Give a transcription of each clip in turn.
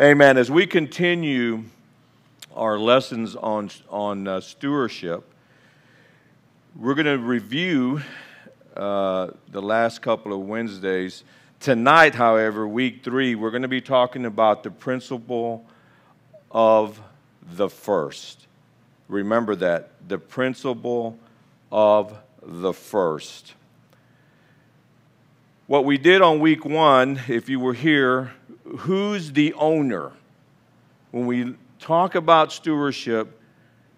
Amen. As we continue our lessons on stewardship, we're going to review the last couple of Wednesdays. Tonight, however, week 3, we're going to be talking about the principle of the first. Remember that, the principle of the first. What we did on week 1, if you were here, who's the owner? When we talk about stewardship,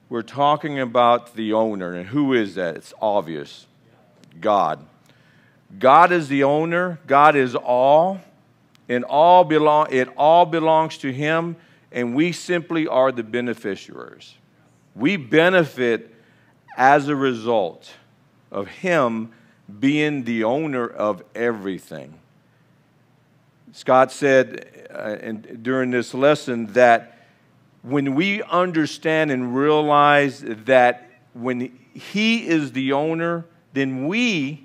we're talking about the owner. And who is that? It's obvious. God. God is the owner. God is all. And it all belongs to Him. And we simply are the beneficiaries. We benefit as a result of Him being the owner of everything. Scott said during this lesson that when we understand and realize that when He is the owner, then we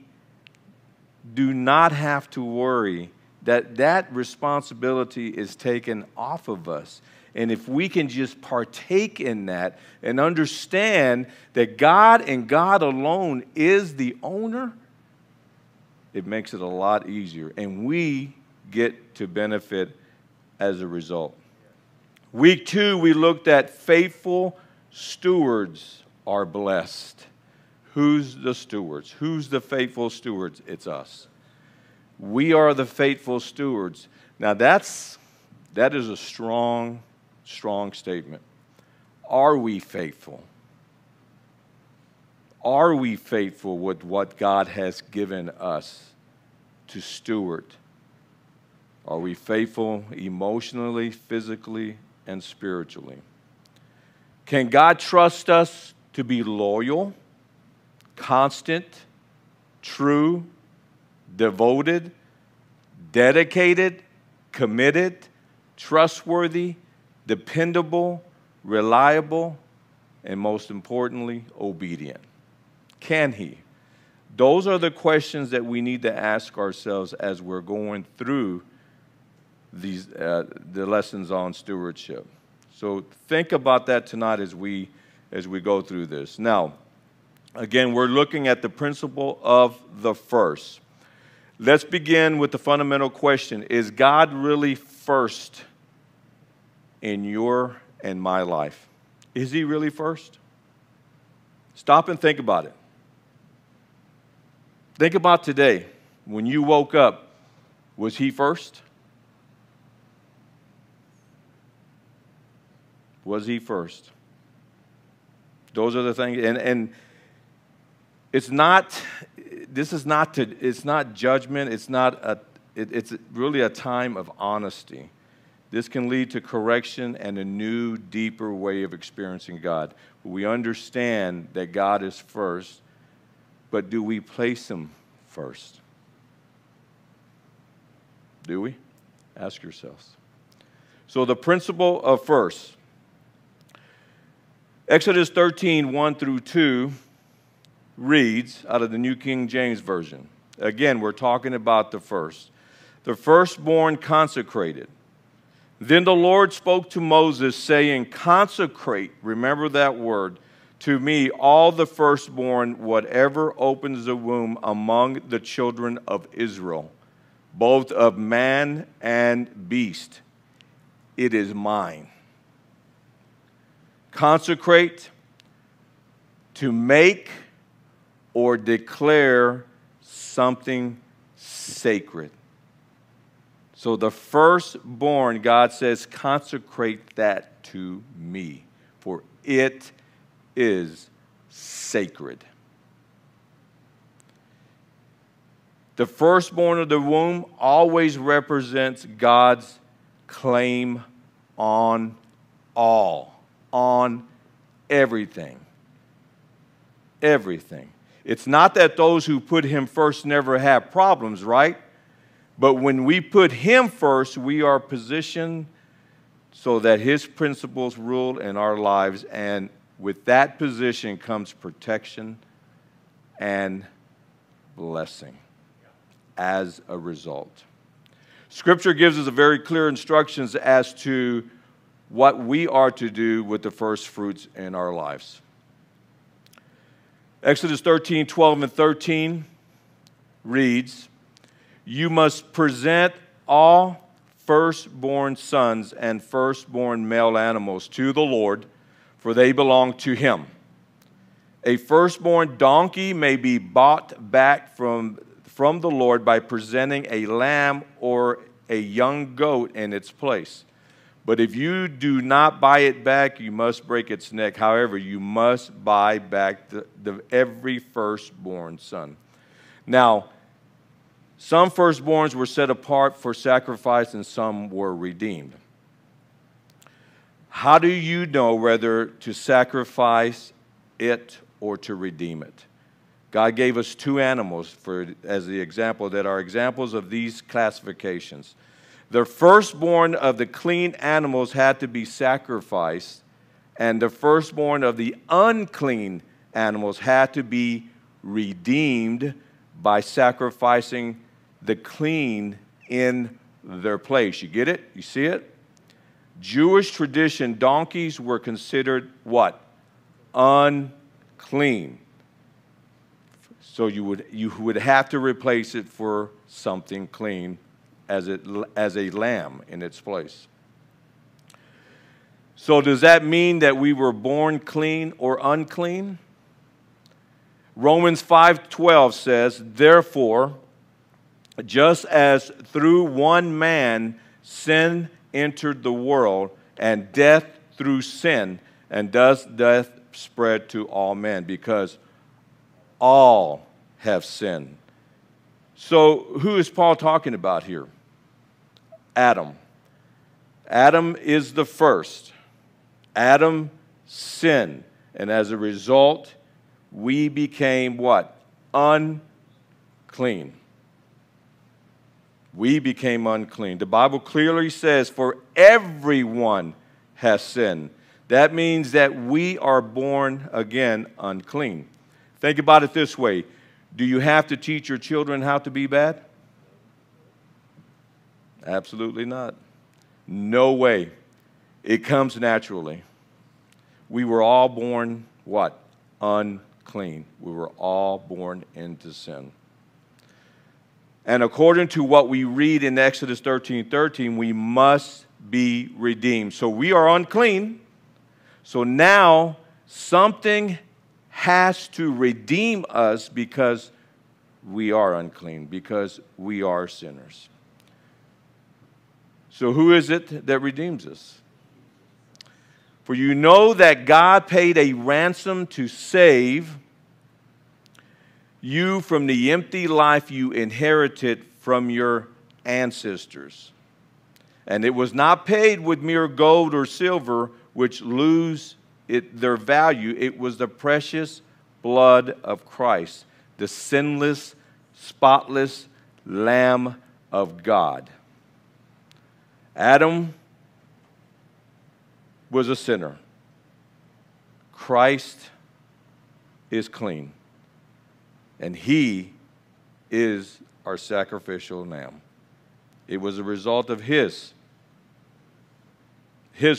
do not have to worry that that responsibility is taken off of us. And if we can just partake in that and understand that God and God alone is the owner, it makes it a lot easier. And we get to benefit as a result. Week 2, we looked at faithful stewards are blessed. Who's the stewards? Who's the faithful stewards? It's us. We are the faithful stewards. Now that is a strong, strong statement. Are we faithful? Are we faithful with what God has given us to steward? Are we faithful emotionally, physically, and spiritually? Can God trust us to be loyal, constant, true, devoted, dedicated, committed, trustworthy, dependable, reliable, and most importantly, obedient? Can He? Those are the questions that we need to ask ourselves as we're going through these the lessons on stewardship. So think about that tonight as we go through this. Now, again, we're looking at the principle of the first. Let's begin with the fundamental question: is God really first in your and my life? Is He really first? Stop and think about it. Think about today. When you woke up, was He first? Was He first? Those are the things, and it's not. This is not. It's not judgment. It's not a. It's really a time of honesty. This can lead to correction and a new, deeper way of experiencing God. We understand that God is first, but do we place Him first? Do we? Ask yourselves. So the principle of first. Exodus 13:1-2 reads out of the New King James Version. Again, we're talking about the first. The firstborn consecrated. Then the Lord spoke to Moses, saying, consecrate, remember that word, to me all the firstborn, whatever opens the womb among the children of Israel, both of man and beast. It is mine. Consecrate, to make or declare something sacred. So the firstborn, God says, consecrate that to me, for it is sacred. The firstborn of the womb always represents God's claim on all, on everything. Everything. It's not that those who put Him first never have problems, right? But when we put Him first, we are positioned so that His principles rule in our lives. And with that position comes protection and blessing as a result. Scripture gives us a very clear instructions as to what we are to do with the first fruits in our lives. Exodus 13:12 and 13 reads, "You must present all firstborn sons and firstborn male animals to the Lord, for they belong to him. A firstborn donkey may be bought back from the Lord by presenting a lamb or a young goat in its place. But if you do not buy it back, you must break its neck. However, you must buy back every firstborn son." Now, some firstborns were set apart for sacrifice and some were redeemed. How do you know whether to sacrifice it or to redeem it? God gave us two animals as the example that are examples of these classifications. The firstborn of the clean animals had to be sacrificed, and the firstborn of the unclean animals had to be redeemed by sacrificing the clean in their place. You get it? You see it? Jewish tradition, donkeys were considered what? Unclean. So you would have to replace it for something clean as a lamb in its place. So does that mean that we were born clean or unclean? Romans 5:12 says, "Therefore, just as through one man sin entered the world, and death through sin, and thus death spread to all men, because all have sinned." So who is Paul talking about here? Adam. Adam is the first. Adam sinned, and as a result, we became what? Unclean. We became unclean. The Bible clearly says, "For everyone has sinned." That means that we are born again unclean. Think about it this way. Do you have to teach your children how to be bad? Absolutely not. No way. It comes naturally. We were all born what? Unclean. We were all born into sin. And according to what we read in Exodus 13:13, we must be redeemed. So we are unclean. So now something has to redeem us because we are unclean, because we are sinners. So who is it that redeems us? "For you know that God paid a ransom to save you from the empty life you inherited from your ancestors. And it was not paid with mere gold or silver, which lose their value. It was the precious blood of Christ, the sinless, spotless Lamb of God." Adam was a sinner. Christ is clean, and he is our sacrificial lamb. It was a result of his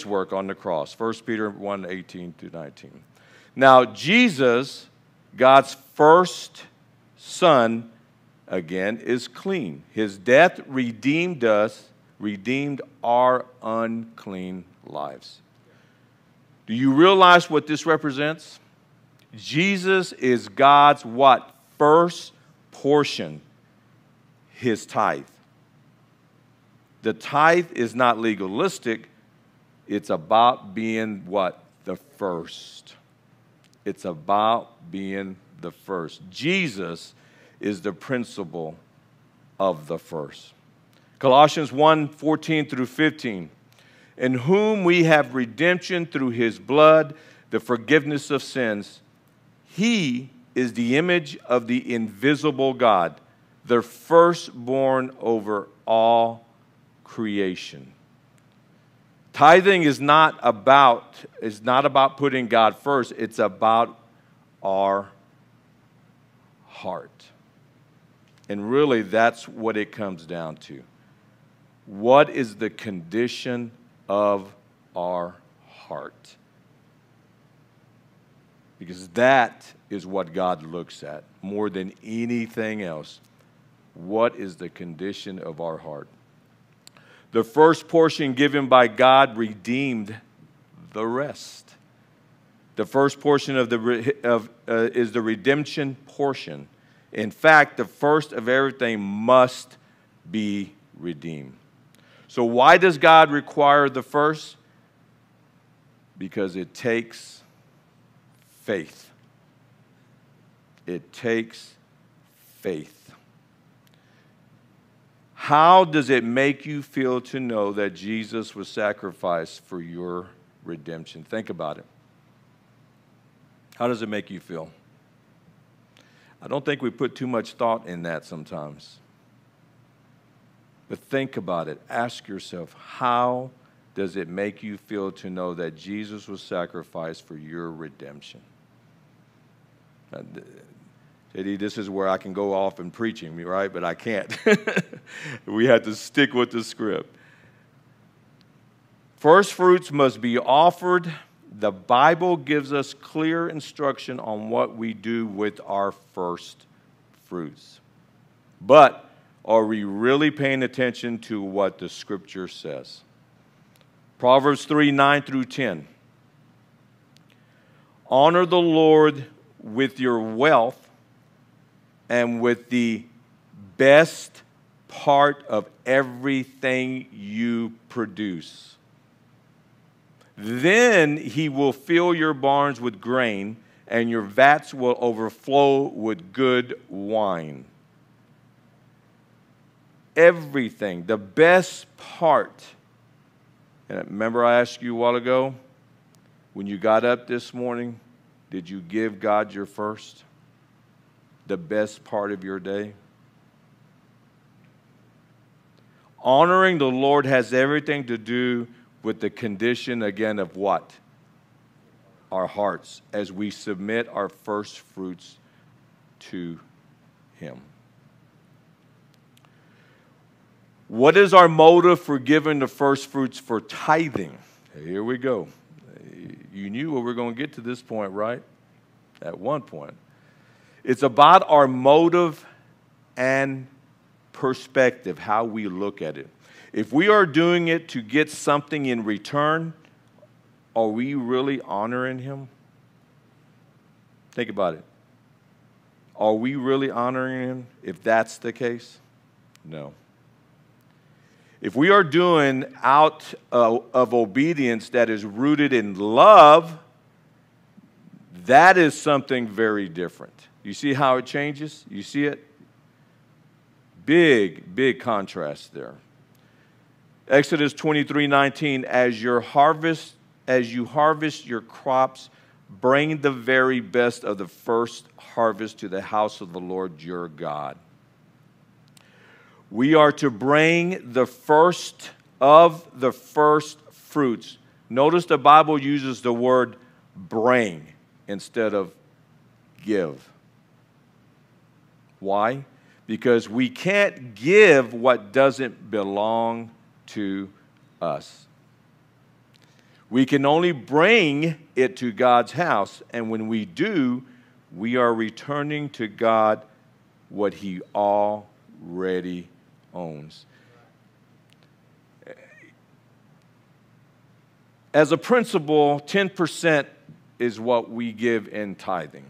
work on the cross. 1 Peter 1:18-19. Now Jesus, God's first son, again, is clean. His death redeemed us, redeemed our unclean lives. Do you realize what this represents? Jesus is God's what? First portion, his tithe. The tithe is not legalistic. It's about being what? The first. It's about being the first. Jesus is the principle of the first. Colossians 1:14-15. "In whom we have redemption through his blood, the forgiveness of sins. He is the image of the invisible God, the firstborn over all creation." Tithing is not about putting God first. It's about our heart. And really, that's what it comes down to. What is the condition of our heart? Because that is what God looks at more than anything else. What is the condition of our heart? The first portion given by God redeemed the rest. The first portion of is the redemption portion. In fact, the first of everything must be redeemed. So why does God require the first? Because it takes faith. It takes faith. How does it make you feel to know that Jesus was sacrificed for your redemption? Think about it. How does it make you feel? I don't think we put too much thought in that sometimes. But think about it. Ask yourself, how does it make you feel to know that Jesus was sacrificed for your redemption? JD, this is where I can go off in preaching, right? But I can't. We have to stick with the script. First fruits must be offered. The Bible gives us clear instruction on what we do with our first fruits. But are we really paying attention to what the Scripture says? Proverbs 3:9-10. Honor the Lord with your wealth and with the best part of everything you produce. Then he will fill your barns with grain, and your vats will overflow with good wine. Everything, the best part. And remember I asked you a while ago, when you got up this morning, did you give God your first? The best part of your day? Honoring the Lord has everything to do with the condition, again, of what? Our hearts, as we submit our first fruits to Him. What is our motive for giving the first fruits for tithing? Here we go. You knew we were going to get to this point, right? At one point. It's about our motive and perspective, how we look at it. If we are doing it to get something in return, are we really honoring Him? Think about it. Are we really honoring Him if that's the case? No. If we are doing out of obedience that is rooted in love, that is something very different. You see how it changes? You see it? Big, big contrast there. Exodus 23:19, as you harvest your crops, bring the very best of the first harvest to the house of the Lord your God. We are to bring the first of the first fruits. Notice the Bible uses the word bring instead of give. Why? Because we can't give what doesn't belong to us. We can only bring it to God's house, and when we do, we are returning to God what He already owns. As a principle, 10% is what we give in tithing,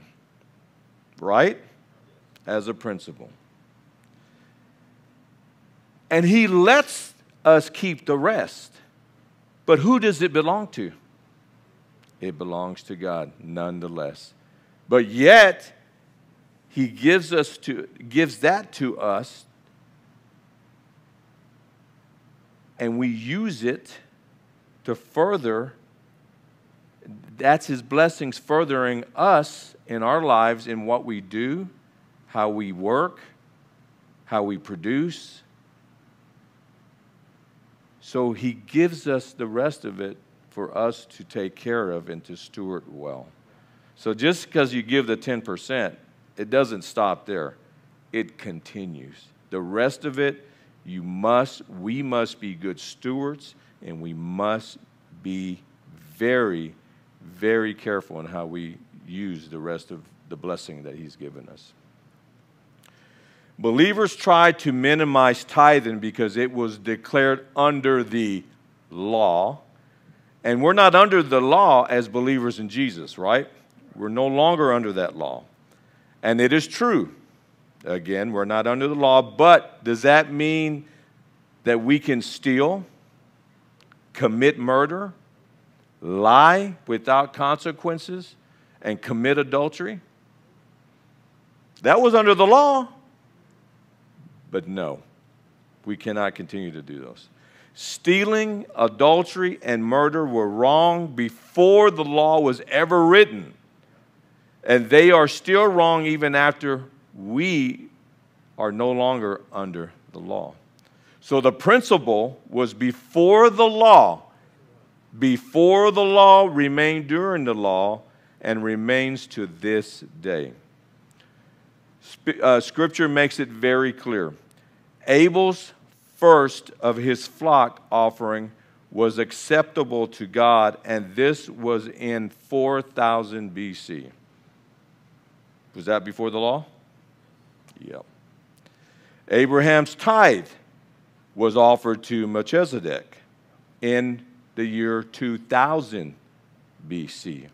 right? As a principle. And He lets us keep the rest. But who does it belong to? It belongs to God nonetheless. But yet, He gives that to us, and we use it to further, that's His blessings furthering us in our lives in what we do, how we work, how we produce. So He gives us the rest of it for us to take care of and to steward well. So just because you give the 10%, it doesn't stop there. It continues. The rest of it We must be good stewards, and we must be very, very careful in how we use the rest of the blessing that he's given us. Believers tried to minimize tithing because it was declared under the law. And we're not under the law as believers in Jesus, right? We're no longer under that law. And it is true. Again, we're not under the law, but does that mean that we can steal, commit murder, lie without consequences, and commit adultery? That was under the law. But no, we cannot continue to do those. Stealing, adultery, and murder were wrong before the law was ever written. And they are still wrong even after we are no longer under the law. So the principle was before the law. Before the law, remained during the law, and remains to this day. Scripture makes it very clear. Abel's first of his flock offering was acceptable to God, and this was in 4000 BC. Was that before the law? Yep. Abraham's tithe was offered to Melchizedek in the year 2000 BC.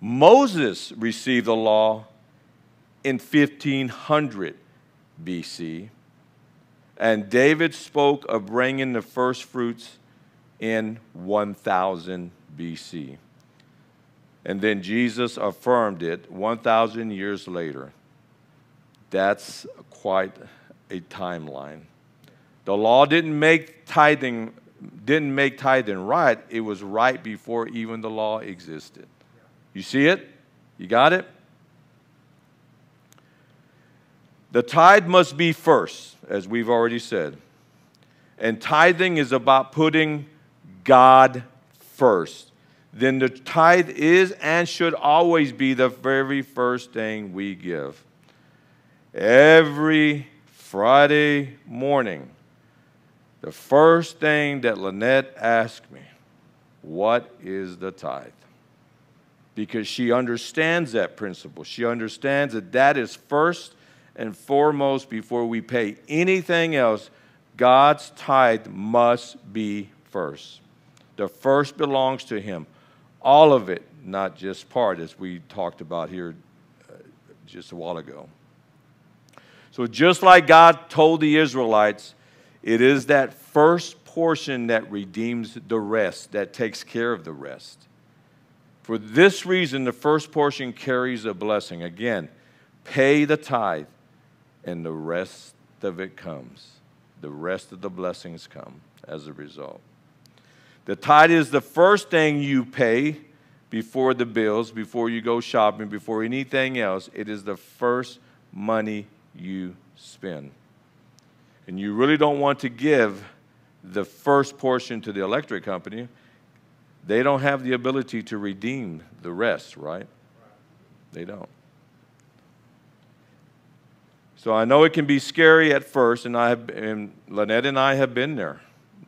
Moses received the law in 1500 BC, and David spoke of bringing the first fruits in 1000 BC. And then Jesus affirmed it 1000 years later. That's quite a timeline. The law didn't make tithing right. It was right before even the law existed. You see it? You got it? The tithe must be first, as we've already said. And tithing is about putting God first. Then the tithe is and should always be the very first thing we give. Every Friday morning, the first thing that Lynette asked me, what is the tithe? Because she understands that principle. She understands that that is first and foremost, before we pay anything else, God's tithe must be first. The first belongs to him. All of it, not just part, as we talked about here just a while ago. So just like God told the Israelites, it is that first portion that redeems the rest, that takes care of the rest. For this reason, the first portion carries a blessing. Again, pay the tithe, and the rest of it comes. The rest of the blessings come as a result. The tithe is the first thing you pay before the bills, before you go shopping, before anything else. It is the first money you spend. And you really don't want to give the first portion to the electric company. They don't have the ability to redeem the rest, right? They don't. So I know it can be scary at first, and Lynette and I have been there.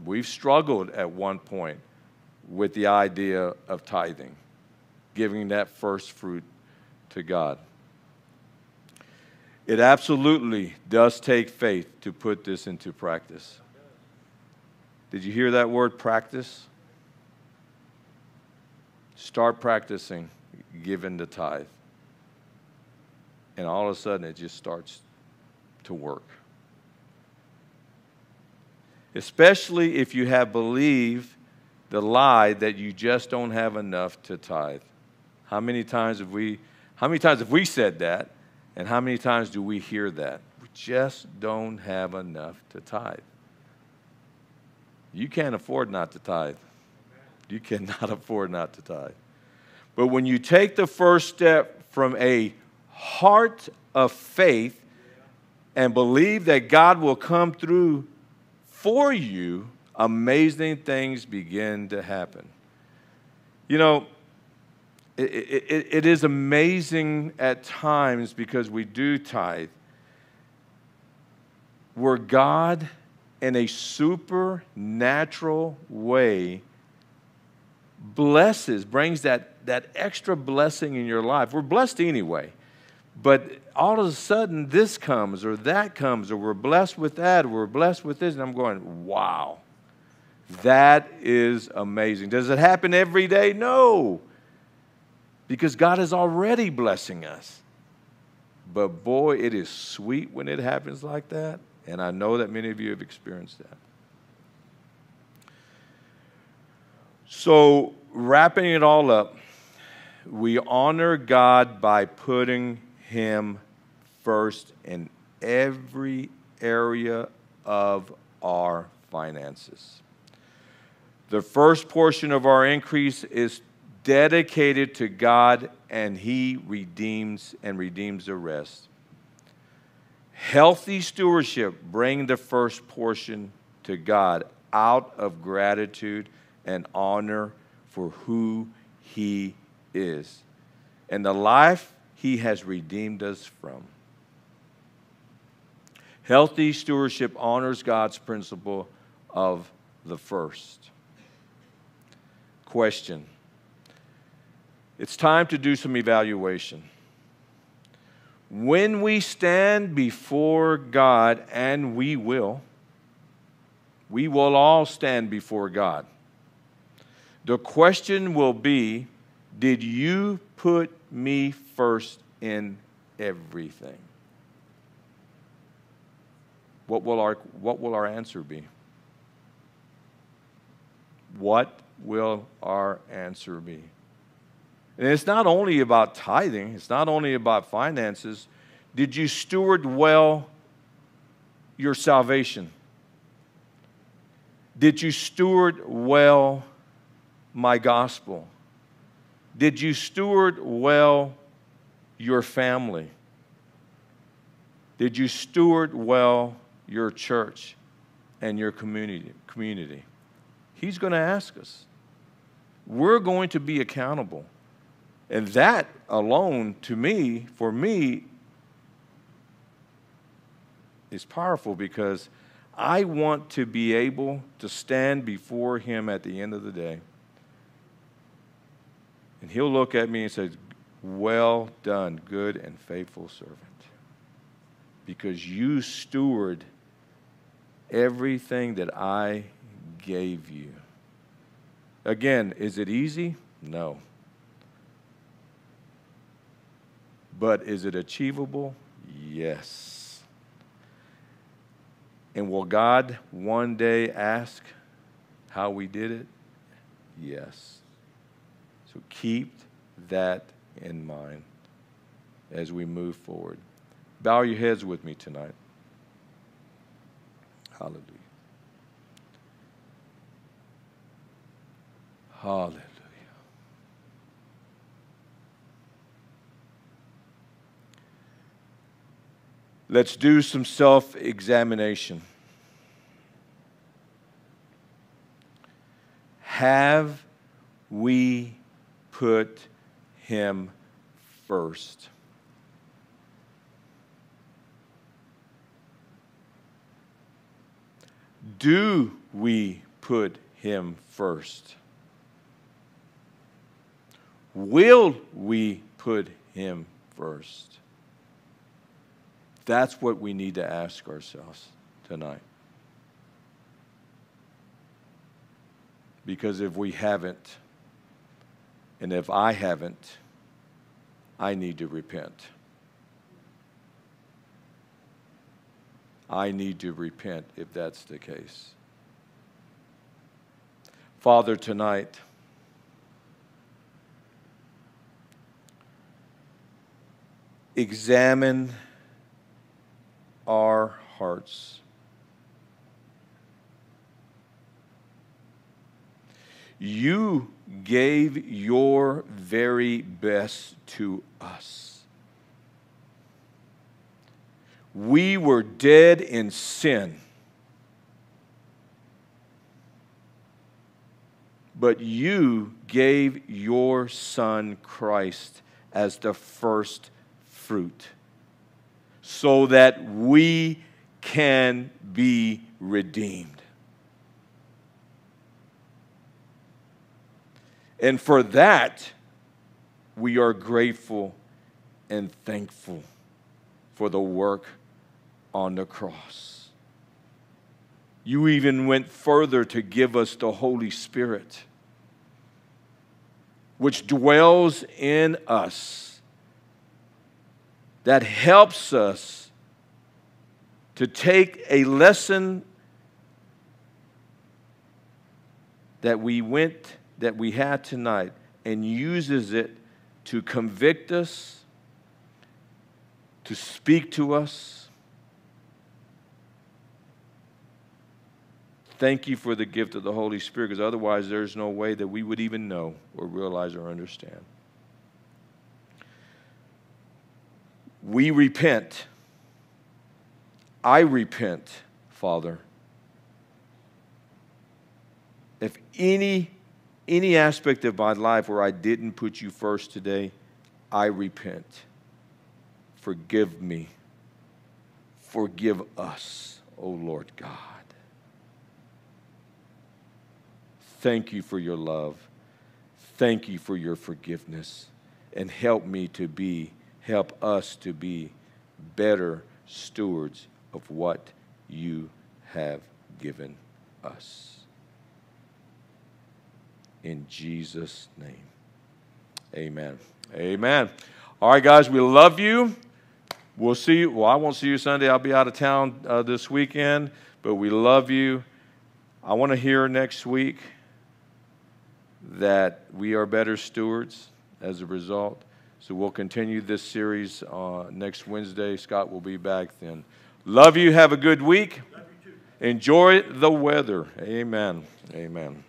We've struggled at one point with the idea of tithing, giving that first fruit to God. It absolutely does take faith to put this into practice. Did you hear that word, practice? Start practicing giving the tithe. And all of a sudden, it just starts to work. Especially if you have believed the lie that you just don't have enough to tithe. How many times have we said that? And how many times do we hear that? We just don't have enough to tithe. You can't afford not to tithe. You cannot afford not to tithe. But when you take the first step from a heart of faith and believe that God will come through for you, amazing things begin to happen. You know, it is amazing at times because we do tithe. where God, in a supernatural way, blesses, brings that extra blessing in your life. We're blessed anyway, but all of a sudden this comes or that comes, or we're blessed with that, or we're blessed with this, and I'm going, wow, that is amazing. Does it happen every day? No, because God is already blessing us. But boy, it is sweet when it happens like that, and I know that many of you have experienced that. So, wrapping it all up, we honor God by putting Him first in every area of our finances. The first portion of our increase is dedicated to God, and He redeems the rest. Healthy stewardship, bring the first portion to God out of gratitude and honor for who He is and the life He has redeemed us from. Healthy stewardship honors God's principle of the first. Question. It's time to do some evaluation. When we stand before God, and we will all stand before God. The question will be, did you put me first in everything? What will our answer be? What will our answer be? And it's not only about tithing. It's not only about finances. Did you steward well your salvation? Did you steward well my gospel? Did you steward well your family? Did you steward well your church and your community? He's going to ask us. We're going to be accountable. And that alone, for me, is powerful, because I want to be able to stand before Him at the end of the day. And He'll look at me and say, well done, good and faithful servant. Because you steward everything that I gave you. Again, is it easy? No. But is it achievable? Yes. And will God one day ask how we did it? Yes. So keep that in mind as we move forward. Bow your heads with me tonight. Hallelujah. Hallelujah. Let's do some self-examination. Have we put Him first? Do we put Him first? Will we put Him first? That's what we need to ask ourselves tonight. Because if we haven't, and if I haven't, I need to repent. I need to repent if that's the case. Father, tonight, examine our hearts. You gave your very best to us. We were dead in sin, but you gave your Son Christ as the first fruit, so that we can be redeemed. And for that, we are grateful and thankful for the work on the cross. You even went further to give us the Holy Spirit, which dwells in us, that helps us to take a lesson that we had tonight and uses it to convict us, to speak to us. Thank you for the gift of the Holy Spirit, because otherwise there's no way that we would even know or realize or understand. We repent. I repent, Father. If any aspect of my life where I didn't put you first today, I repent. Forgive me. Forgive us, O Lord God. Thank you for your love. Thank you for your forgiveness. And help us to be better stewards of what you have given us. In Jesus' name, amen. Amen. All right, guys, we love you. We'll see you. Well, I won't see you Sunday. I'll be out of town this weekend, but we love you. I want to hear next week that we are better stewards as a result. So we'll continue this series next Wednesday. Scott will be back then. Love you. Have a good week. Love you too. Enjoy the weather. Amen. Amen.